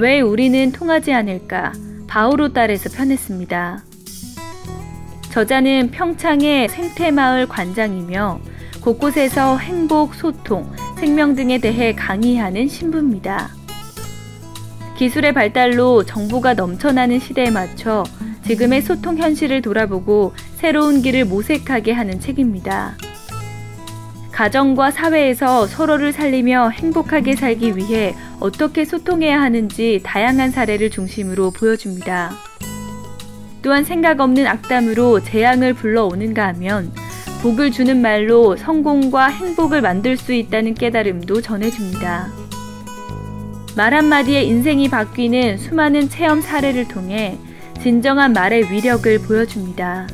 왜 우리는 통하지 않을까? 바오로 딸에서 편했습니다. 저자는 평창의 생태마을 관장이며 곳곳에서 행복, 소통, 생명 등에 대해 강의하는 신부입니다. 기술의 발달로 정보가 넘쳐나는 시대에 맞춰 지금의 소통 현실을 돌아보고 새로운 길을 모색하게 하는 책입니다. 가정과 사회에서 서로를 살리며 행복하게 살기 위해 어떻게 소통해야 하는지 다양한 사례를 중심으로 보여줍니다. 또한 생각 없는 악담으로 재앙을 불러오는가 하면 복을 주는 말로 성공과 행복을 만들 수 있다는 깨달음도 전해줍니다. 말 한마디에 인생이 바뀌는 수많은 체험 사례를 통해 진정한 말의 위력을 보여줍니다.